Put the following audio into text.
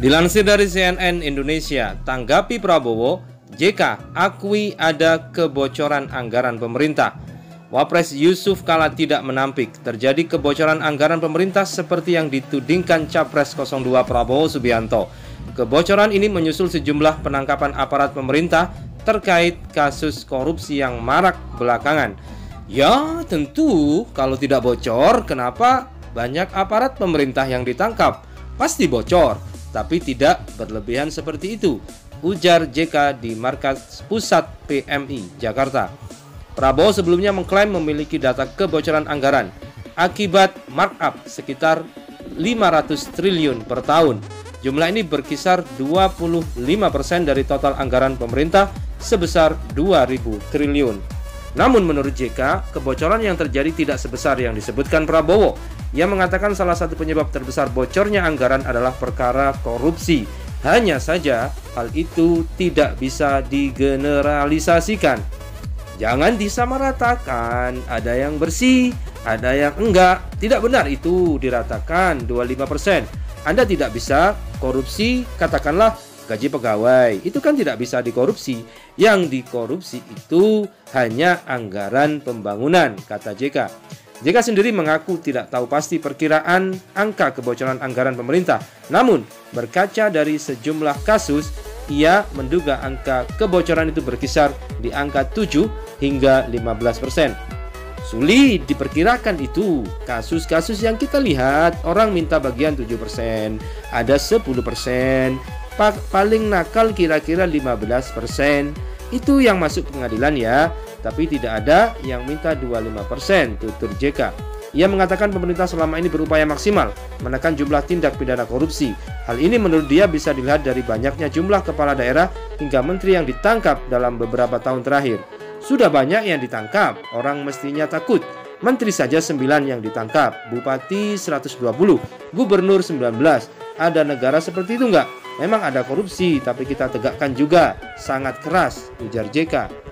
Dilansir dari CNN Indonesia, tanggapi Prabowo, JK akui ada kebocoran anggaran pemerintah. Wapres Jusuf Kalla tidak menampik terjadi kebocoran anggaran pemerintah seperti yang ditudingkan Capres 02 Prabowo Subianto. Kebocoran ini menyusul sejumlah penangkapan aparat pemerintah terkait kasus korupsi yang marak belakangan. Ya tentu, kalau tidak bocor, kenapa banyak aparat pemerintah yang ditangkap? Pasti bocor, tapi tidak berlebihan seperti itu, ujar JK di markas pusat PMI Jakarta. Prabowo sebelumnya mengklaim memiliki data kebocoran anggaran akibat markup sekitar 500 triliun per tahun. Jumlah ini berkisar 25% dari total anggaran pemerintah sebesar 2.000 triliun. Namun menurut JK, kebocoran yang terjadi tidak sebesar yang disebutkan Prabowo. Ia mengatakan salah satu penyebab terbesar bocornya anggaran adalah perkara korupsi. Hanya saja hal itu tidak bisa digeneralisasikan. Jangan disamaratakan, ada yang bersih, ada yang enggak. Tidak benar itu diratakan 25%. Anda tidak bisa korupsi, katakanlah gaji pegawai. Itu kan tidak bisa dikorupsi. Yang dikorupsi itu hanya anggaran pembangunan, kata JK. JK sendiri mengaku tidak tahu pasti perkiraan angka kebocoran anggaran pemerintah. Namun, berkaca dari sejumlah kasus, ia menduga angka kebocoran itu berkisar di angka 7 hingga 15%. Sulit diperkirakan itu. Kasus-kasus yang kita lihat, orang minta bagian 7%, ada 10%, paling nakal kira-kira 15%. Itu yang masuk pengadilan ya, tapi tidak ada yang minta 25%, tutur JK. Ia mengatakan pemerintah selama ini berupaya maksimal menekan jumlah tindak pidana korupsi. Hal ini menurut dia bisa dilihat dari banyaknya jumlah kepala daerah hingga menteri yang ditangkap dalam beberapa tahun terakhir. Sudah banyak yang ditangkap, orang mestinya takut. Menteri saja 9 yang ditangkap, bupati 120, gubernur 19. Ada negara seperti itu nggak? Memang ada korupsi, tapi kita tegakkan juga. Sangat keras, ujar JK.